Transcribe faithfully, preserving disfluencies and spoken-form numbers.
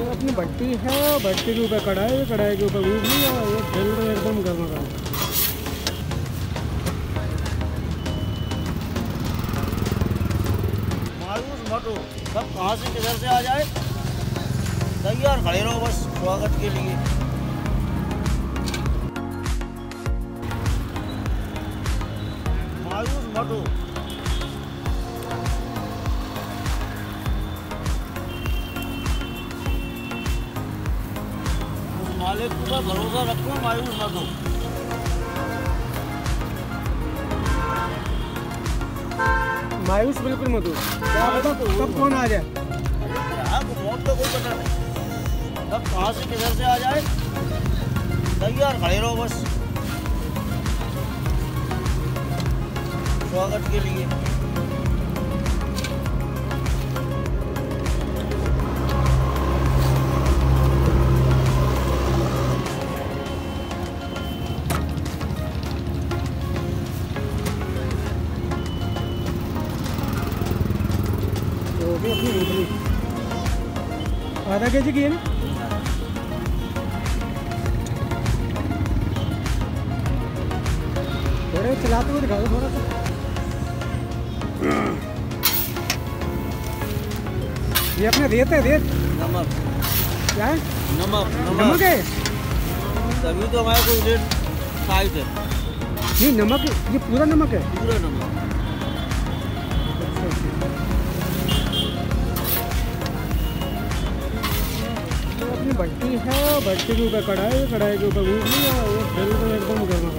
तो अपनी भट्टी है, भट्टी के ऊपर कढ़ाई है, कढ़ाई के ऊपर उबली और ये जल रहा है एकदम गर्मा गर्म। मायूस मत हो, सब कहाँ से किधर से आ जाए, तैयार खड़े रहो बस स्वागत के लिए। मायूस मत हो। मालिक का भरोसा रखो, मायूस मत हो। मायूस बिल्कुल मत हो। क्या पता कब कौन आ जाए, मौत तो कोई पता नहीं, कब कहाँ से किधर से आ जाए, तैयार खड़े रहो बस स्वागत के लिए। आधा के जी की है ना, थोड़े चलाते हुए दिखा दो थोड़ा सा। ये अपने रेत है, रेत नमक क्या है, नमक नमक है तभी तो हमारा कोई रेट साइज है। नहीं नमक, ये पूरा नमक है, पूरा नमक। भट्टी है, भट्टी के ऊपर कढ़ाई, कढ़ाई के ऊपर उबली और ये जल रहा है एकदम गर्म।